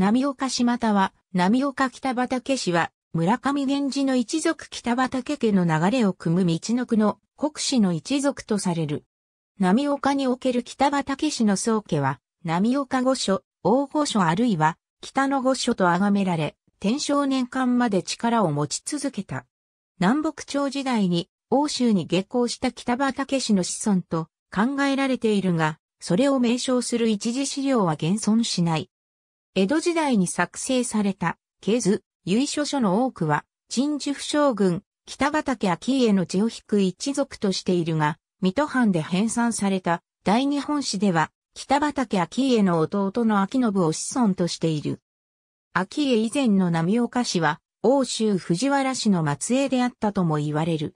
浪岡氏または浪岡北畠氏は村上源氏の一族北畠家の流れを組むみちのくの国氏の一族とされる。浪岡における北畠氏の宗家は浪岡御所、大御所あるいは北の御所と崇められ、天正年間まで力を持ち続けた。南北朝時代に欧州に下降した北畠氏の子孫と考えられているが、それを名称する一次資料は現存しない。江戸時代に作成された系図、由緒書の多くは、陳寿府将軍、北畠顕家の血を引く一族としているが、水戸藩で編纂された大日本史では、北畠顕家の弟の昭信を子孫としている。顕家以前の浪岡氏は、欧州藤原氏の末裔であったとも言われる。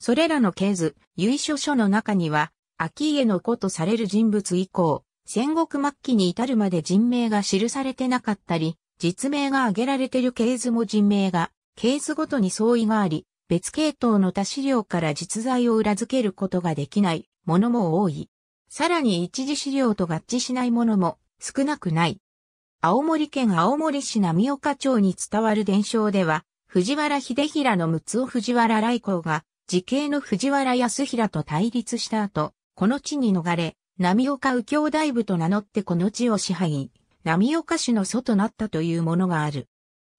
それらの系図、由緒書の中には、顕家の子とされる人物以降、戦国末期に至るまで人名が記されてなかったり、実名が挙げられている系図も人名が、系図ごとに相違があり、別系統の他資料から実在を裏付けることができないものも多い。さらに一次資料と合致しないものも少なくない。青森県青森市浪岡町に伝わる伝承では、藤原秀衡の陸奥藤原来光が、自兄の藤原康衡と対立した後、この地に逃れ、浪岡右京大部と名乗ってこの地を支配、浪岡氏の祖となったというものがある。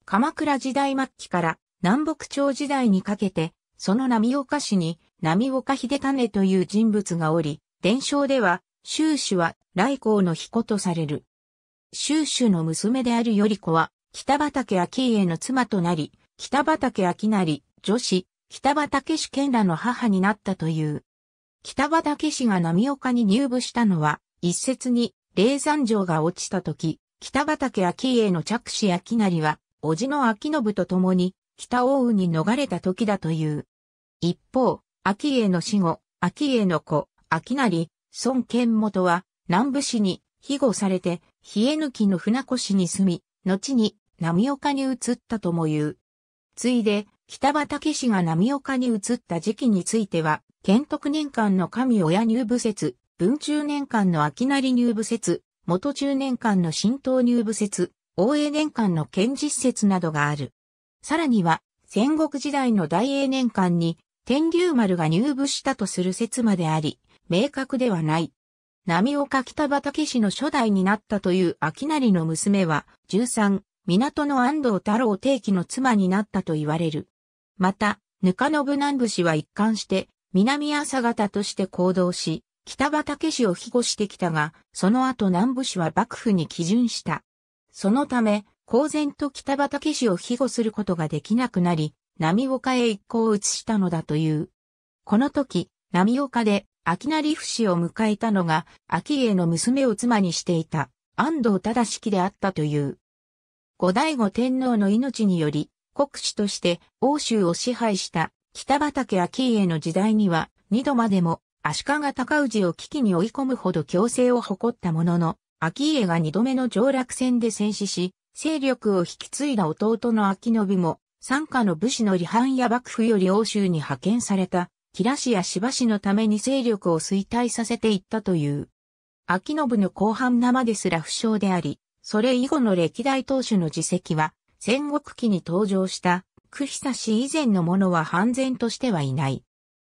鎌倉時代末期から南北朝時代にかけて、その浪岡氏に浪岡秀胤という人物がおり、伝承では、秀主は来光の彦とされる。秀主の娘である頼子は、北畠顕家の妻となり、北畠顕成、女子、北畠氏顕らの母になったという。北畠氏が浪岡に入部したのは、一説に、霊山城が落ちた時、北畠顕家の嫡子顕成は、叔父の昭信と共に、北奥羽に逃れた時だという。一方、顕家の死後、顕家の子、顕成、孫権元は、南部市に、庇護されて、稗貫の船越に住み、後に、浪岡に移ったとも言う。ついで、北畠氏が浪岡に移った時期については、建徳年間の上親入部説、文中年間の顕成入部説、元中年間の神東入部説、応永年間の建実説などがある。さらには、戦国時代の大永年間に、天竜丸が入部したとする説まであり、明確ではない。浪岡北畠氏の初代になったという顕成の娘は、13、港の安藤太郎定期の妻になったと言われる。また、額信南部氏は一貫して、南朝方として行動し、北畠氏を庇護してきたが、その後南部氏は幕府に帰順した。そのため、公然と北畠氏を庇護することができなくなり、浪岡へ一行を移したのだという。この時、浪岡で、顕成府士を迎えたのが、顕家の娘を妻にしていた、安藤忠式であったという。後醍醐天皇の命により、国司として欧州を支配した北畠顕家の時代には2度までも足利尊氏を危機に追い込むほど強勢を誇ったものの、顕家が2度目の上洛戦で戦死し、勢力を引き継いだ弟の昭信も、傘下の武士の離反や幕府より欧州に派遣された、吉良氏や柴氏のために勢力を衰退させていったという。昭信の後半生ですら不詳であり、それ以後の歴代当主の事績は、戦国期に登場した、九久氏以前のものは判然としてはいない。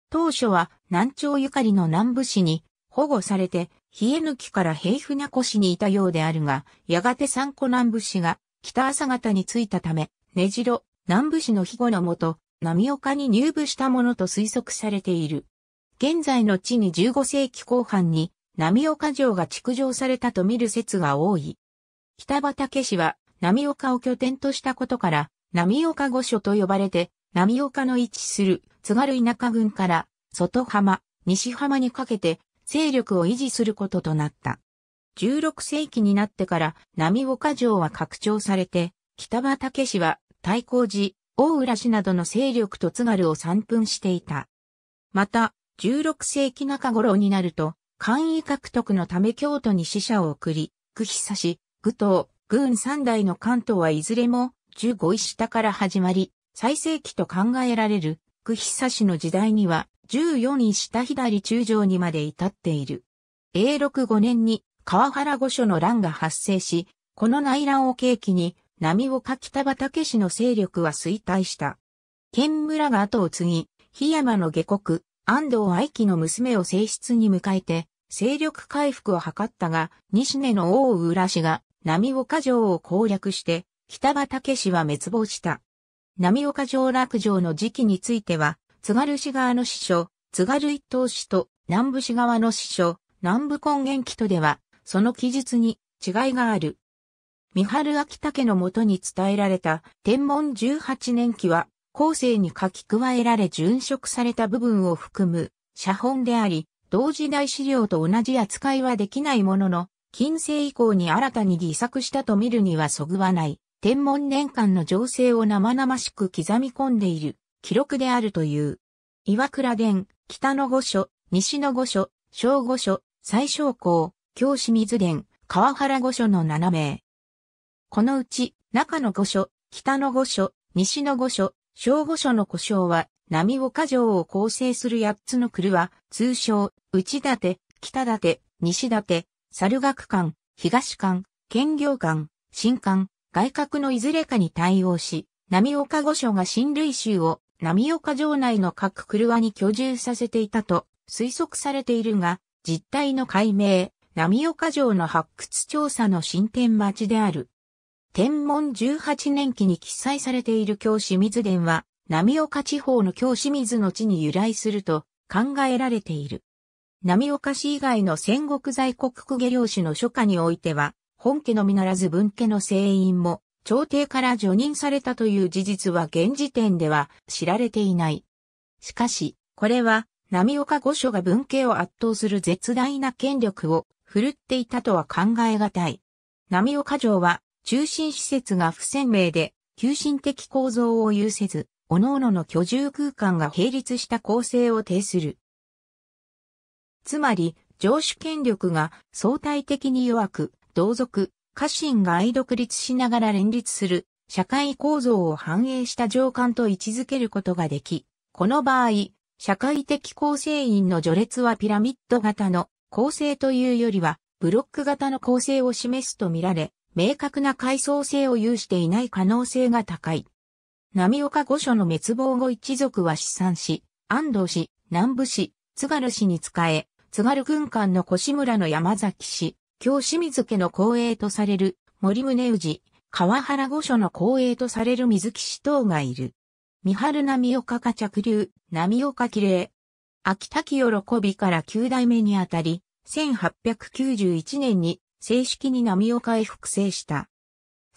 当初は南朝ゆかりの南部氏に保護されて、稗貫から平船越にいたようであるが、やがて三戸南部氏が北朝方に着いたため、根城、南部氏の庇護のもと、浪岡に入部したものと推測されている。現在の地に15世紀後半に、浪岡城が築城されたと見る説が多い。北畠氏は、浪岡を拠点としたことから、浪岡御所と呼ばれて、浪岡の位置する津軽田舎郡から、外浜、西浜にかけて、勢力を維持することとなった。16世紀になってから、浪岡城は拡張されて、北畠氏は、大光寺、大浦氏などの勢力と津軽を散分していた。また、16世紀中頃になると、官位獲得のため京都に使者を送り、九久氏、具東、軍三代の関東はいずれも15位下から始まり、最盛期と考えられる九久氏の時代には14位下左中将にまで至っている。永禄5年に川原御所の乱が発生し、この内乱を契機に、波岡北畠氏の勢力は衰退した。建村が後を継ぎ、檜山の下国、安藤愛紀の娘を正室に迎えて、勢力回復を図ったが、西根の大浦氏が、波岡城を攻略して、北畠氏は滅亡した。波岡城落城の時期については、津軽氏側の司書、津軽一党氏と南部氏側の司書、南部根源記とでは、その記述に違いがある。三春秋武のもとに伝えられた天文18年記は、後世に書き加えられ殉職された部分を含む写本であり、同時代資料と同じ扱いはできないものの、近世以降に新たに擬作したと見るにはそぐわない、天文年間の情勢を生々しく刻み込んでいる記録であるという。岩倉伝、北の御所、西の御所、小御所、最小公、京清水伝、川原御所の7名。このうち、中の御所、北の御所、西の御所、小御所の呼称は、波岡城を構成する8つの廓は、通称、内館、北館、西館、猿楽館、東館、検校館、新館、外郭のいずれかに対応し、波岡御所が新類衆を、波岡城内の各廓に居住させていたと推測されているが、実態の解明、波岡城の発掘調査の進展待ちである。天文18年記に記載されている京清水伝は、波岡地方の京清水の地に由来すると考えられている。波岡氏以外の戦国在国公家領主の書家においては、本家のみならず分家の正員も、朝廷から叙任されたという事実は現時点では知られていない。しかし、これは、波岡御所が分家を圧倒する絶大な権力を振るっていたとは考えがたい。波岡城は、中心施設が不鮮明で、急進的構造を有せず、各々の居住空間が並立した構成を呈する。つまり、城主権力が相対的に弱く、同族、家臣が相独立しながら連立する、社会構造を反映した上官と位置づけることができ、この場合、社会的構成員の序列はピラミッド型の構成というよりは、ブロック型の構成を示すと見られ、明確な階層性を有していない可能性が高い。波岡御所の滅亡後一族は失散し、安藤氏、南部氏、津軽氏に仕え、津軽軍艦の越村の山崎氏、京清水家の後裔とされる森宗氏、川原御所の後裔とされる水木氏等がいる。三春波岡家着流、波岡喜礼。秋田喜喜びから9代目にあたり、1891年に、正式に波岡へ復生した。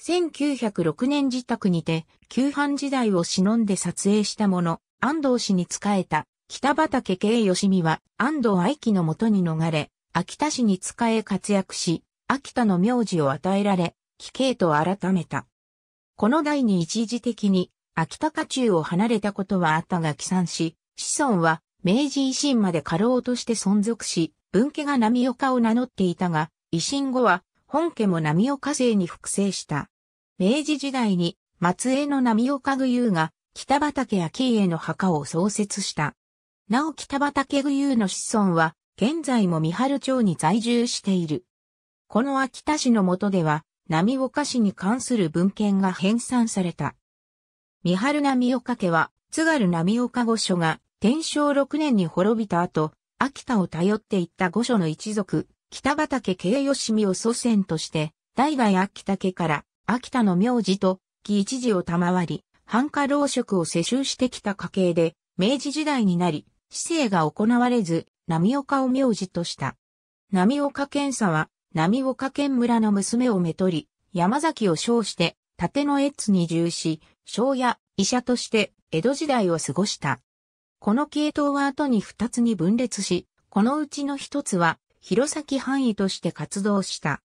1906年自宅にて、旧藩時代を忍んで撮影したもの、安藤氏に仕えた、北畠慶良美は、安藤愛紀のもとに逃れ、秋田氏に仕え活躍し、秋田の名字を与えられ、喜慶と改めた。この代に一時的に、秋田家中を離れたことはあったが帰散し、子孫は、明治維新まで家老として存続し、分家が波岡を名乗っていたが、維新後は、本家も波岡姓に復生した。明治時代に、松江の波岡具有が、北畠顕家の墓を創設した。なお北畠具有の子孫は、現在も三春町に在住している。この秋田氏の下では、波岡氏に関する文献が編纂された。三春波岡家は、津軽波岡御所が、天正6年に滅びた後、秋田を頼っていった御所の一族、北畠慶良美を祖先として、代々秋田家から秋田の名字と義一字を賜り、藩家老職を世襲してきた家系で、明治時代になり、市政が行われず、波岡を名字とした。波岡健佐は、波岡健村の娘をめとり、山崎を称して、立野越津に従し、庄屋、医者として、江戸時代を過ごした。この系統は後に2つに分裂し、このうちの1つは、弘前藩医として活動した。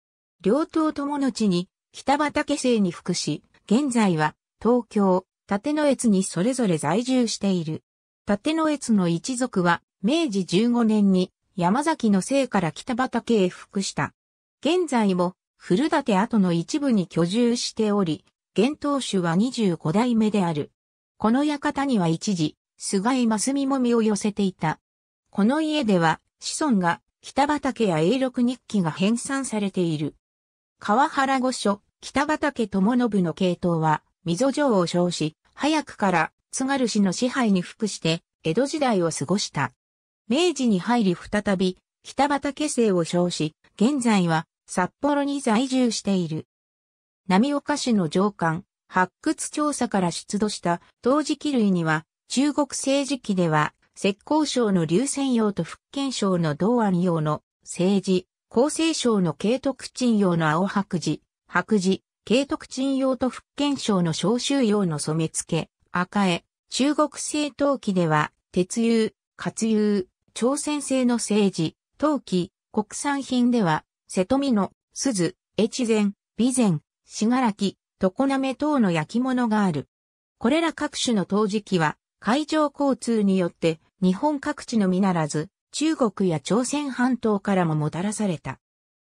両党とものちに北畠姓に服し、現在は東京、立野越にそれぞれ在住している。立野越の一族は明治15年に山崎の姓から北畠へ服した。現在も古館跡の一部に居住しており、現当主は25代目である。この館には一時、菅井正美も身を寄せていた。この家では子孫が北畠や永禄日記が編纂されている。川原御所、北畠友宣の系統は、溝城を称し、早くから津軽氏の支配に服して、江戸時代を過ごした。明治に入り再び、北畠姓を称し、現在は札幌に在住している。浪岡市の上官、発掘調査から出土した陶磁器類には、中国政治期では、浙江省の龍泉窯と福建省の同安窯の青磁、江西省の慶徳鎮窯の青白磁、白磁、慶徳鎮窯と福建省の昭州窯の染付、赤絵、中国製陶器では、鉄釉、活釉、朝鮮製の青磁、陶器、国産品では、瀬戸美濃、鈴、越前、備前、信楽、常滑等の焼き物がある。これら各種の陶磁器は、海上交通によって日本各地のみならず中国や朝鮮半島からももたらされた。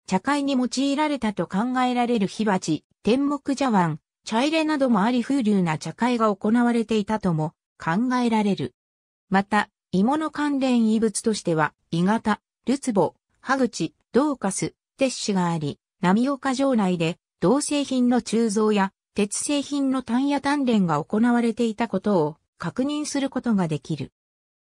茶会に用いられたと考えられる火鉢、天目茶碗、茶入れなどもあり風流な茶会が行われていたとも考えられる。また、鋳物関連遺物としては、鋳型、るつぼ、歯口、銅かす、鉄歯があり、浪岡城内で銅製品の鋳造や鉄製品の鍛冶鍛錬が行われていたことを、確認することができる。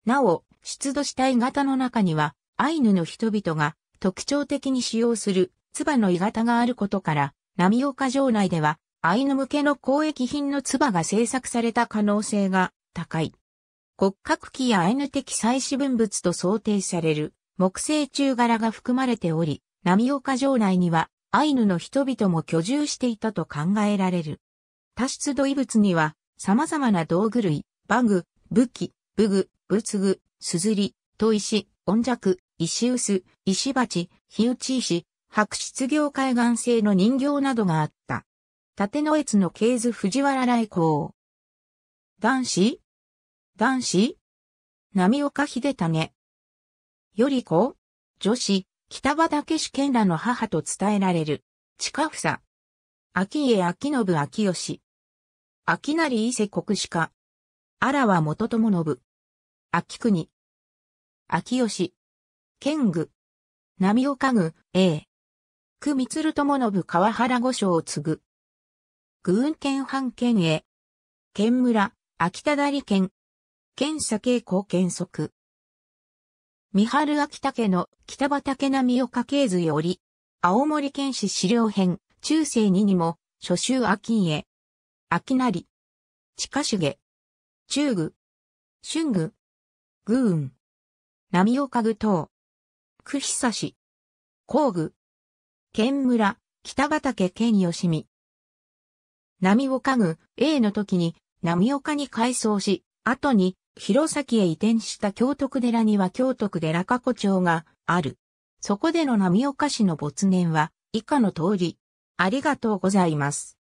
なお、出土した鋳型の中には、アイヌの人々が特徴的に使用する唾の鋳型があることから、浪岡城内では、アイヌ向けの交易品の唾が製作された可能性が高い。骨格器やアイヌ的祭祀文物と想定される木製中柄が含まれており、浪岡城内にはアイヌの人々も居住していたと考えられる。他出土遺物には、様々な道具類、馬具、武器、武具、仏具、すずり、砥石、音尺、石臼、石鉢、火打ち石、白漆業海岸製の人形などがあった。立野越の系図藤原来光。男子浪岡秀種。より子女子、北畠氏顕らの母と伝えられる。親房。顕家顕信顕義。顕成伊勢国史家。あらは元友信。顕国。顕義。顕具。浪岡具、A。久満友信川原御所を継ぐ。郡県藩県営。県村、秋田代県。県佐慶公県則。三春秋田家の北畠浪岡系図より。青森県史資料編、中世2にも、初秋顕家。顕成。近重。中具、春具、軍、浪岡具等、久久氏、工具、県村、北畠顕義美。浪岡具 A の時に浪岡に改装し、後に弘前へ移転した京徳寺には京徳寺過去帳がある。そこでの浪岡氏の没年は以下の通り。ありがとうございます。